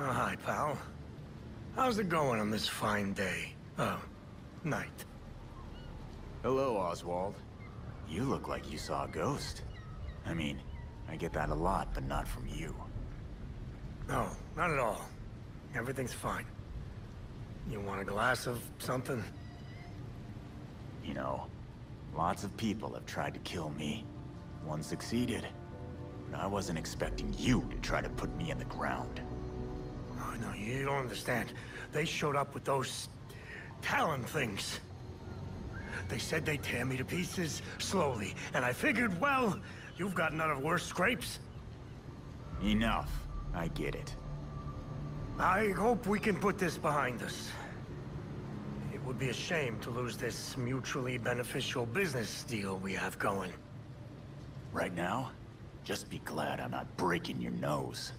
Well, hi, pal. How's it going on this fine day? Oh, night. Hello, Oswald. You look like you saw a ghost. I mean, I get that a lot, but not from you. No, not at all. Everything's fine. You want a glass of something? You know, lots of people have tried to kill me. One succeeded. And I wasn't expecting you to try to put me in the ground. Oh, no, you don't understand. They showed up with those talon things. They said they'd tear me to pieces slowly, and I figured, well, you've gotten out of worse scrapes. Enough. I get it. I hope we can put this behind us. It would be a shame to lose this mutually beneficial business deal we have going. Right now, just be glad I'm not breaking your nose.